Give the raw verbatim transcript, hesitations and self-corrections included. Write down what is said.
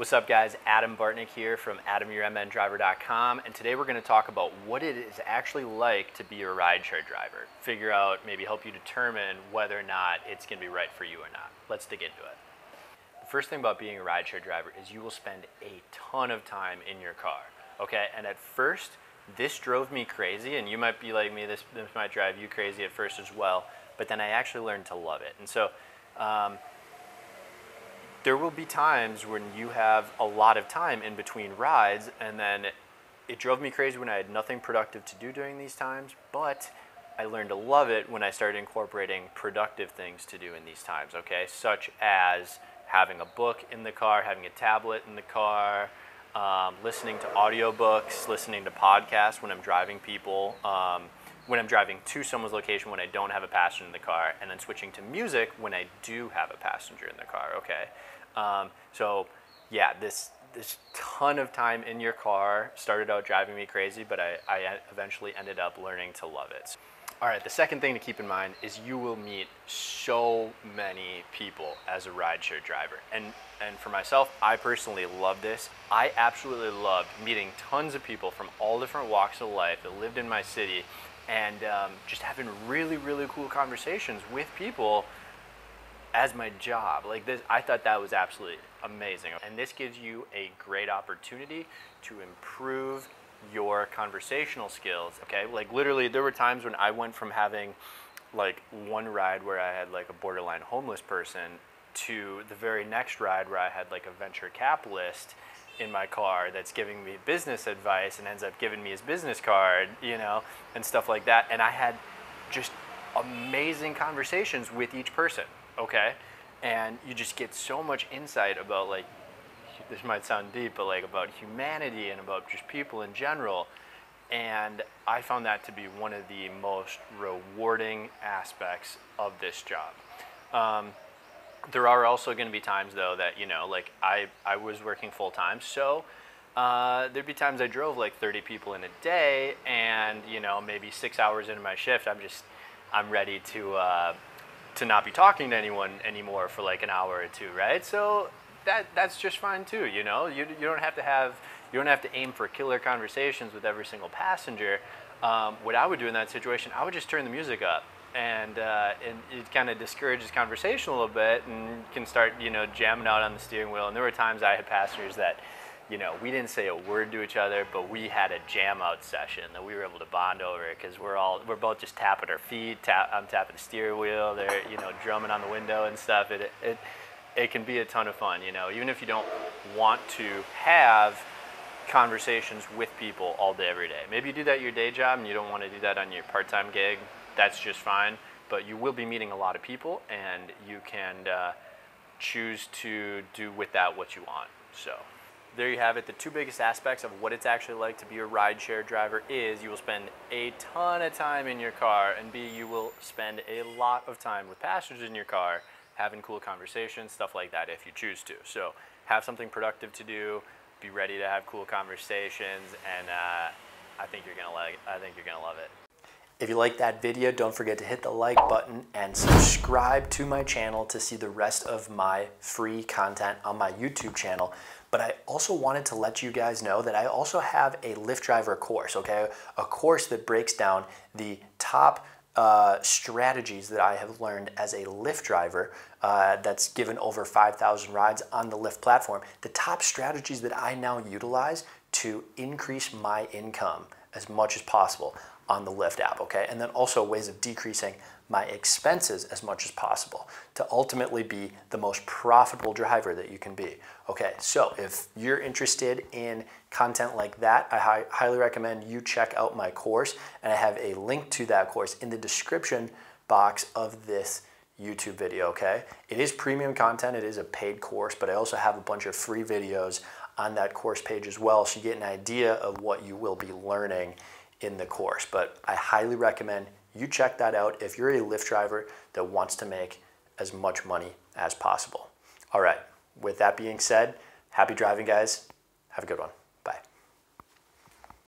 What's up guys, Adam Bartnick here from Adam Your M N Driver dot com, and today we're going to talk about what it is actually like to be a rideshare driver. Figure out, maybe help you determine whether or not it's going to be right for you or not. Let's dig into it. The first thing about being a rideshare driver is you will spend a ton of time in your car, okay? And at first, this drove me crazy, and you might be like me, this, this might drive you crazy at first as well, but then I actually learned to love it. And so, um, there will be times when you have a lot of time in between rides, and then it, it drove me crazy when I had nothing productive to do during these times, but I learned to love it when I started incorporating productive things to do in these times, okay? Such as having a book in the car, having a tablet in the car, um, listening to audiobooks, listening to podcasts when I'm driving people, um, when I'm driving to someone's location when I don't have a passenger in the car, and then switching to music when I do have a passenger in the car, okay? Um, so yeah, this this ton of time in your car started out driving me crazy, but I, I eventually ended up learning to love it. All right, the second thing to keep in mind is you will meet so many people as a rideshare driver. And, and for myself, I personally love this. I absolutely loved meeting tons of people from all different walks of life that lived in my city, and um, just having really, really cool conversations with people as my job. Like this, I thought that was absolutely amazing. And this gives you a great opportunity to improve your conversational skills, okay? Like literally, there were times when I went from having like one ride where I had like a borderline homeless person to the very next ride where I had like a venture capitalist in my car that's giving me business advice and ends up giving me his business card, you know, and stuff like that. And I had just amazing conversations with each person, okay? And you just get so much insight about, like, this might sound deep, but like about humanity and about just people in general. And I found that to be one of the most rewarding aspects of this job. Um, There are also going to be times, though, that, you know, like I, I was working full time. So uh, there'd be times I drove like thirty people in a day, and, you know, maybe six hours into my shift, I'm just I'm ready to uh, to not be talking to anyone anymore for like an hour or two. Right. So that that's just fine, too. You know, you, you don't have to have you don't have to aim for killer conversations with every single passenger. Um, what I would do in that situation, I would just turn the music up. And, uh, and it kind of discourages conversation a little bit, and can start, you know, jamming out on the steering wheel. And there were times I had passengers that, you know, we didn't say a word to each other, but we had a jam out session that we were able to bond over, because we're all, we're both just tapping our feet. Tap, I'm tapping the steering wheel, they're, you know, drumming on the window and stuff. It, it, it can be a ton of fun, you know, even if you don't want to have conversations with people all day, every day. Maybe you do that at your day job and you don't want to do that on your part-time gig. That's just fine, but you will be meeting a lot of people, and you can uh, choose to do with that what you want. So there you have it. The two biggest aspects of what it's actually like to be a rideshare driver is you will spend a ton of time in your car, and B, you will spend a lot of time with passengers in your car, having cool conversations, stuff like that if you choose to. So have something productive to do, be ready to have cool conversations, and uh, I think you're gonna like, I think you're gonna love it. If you liked that video, don't forget to hit the like button and subscribe to my channel to see the rest of my free content on my YouTube channel. But I also wanted to let you guys know that I also have a Lyft driver course, okay? A course that breaks down the top uh, strategies that I have learned as a Lyft driver uh, that's given over five thousand rides on the Lyft platform. The top strategies that I now utilize to increase my income as much as possible on the Lyft app, okay? And then also ways of decreasing my expenses as much as possible to ultimately be the most profitable driver that you can be, okay? So if you're interested in content like that, I hi highly recommend you check out my course, and I have a link to that course in the description box of this YouTube video, okay? It is premium content, it is a paid course, but I also have a bunch of free videos on that course page as well, so you get an idea of what you will be learning in the course. But I highly recommend you check that out if you're a Lyft driver that wants to make as much money as possible. All right, with that being said, happy driving, guys. Have a good one.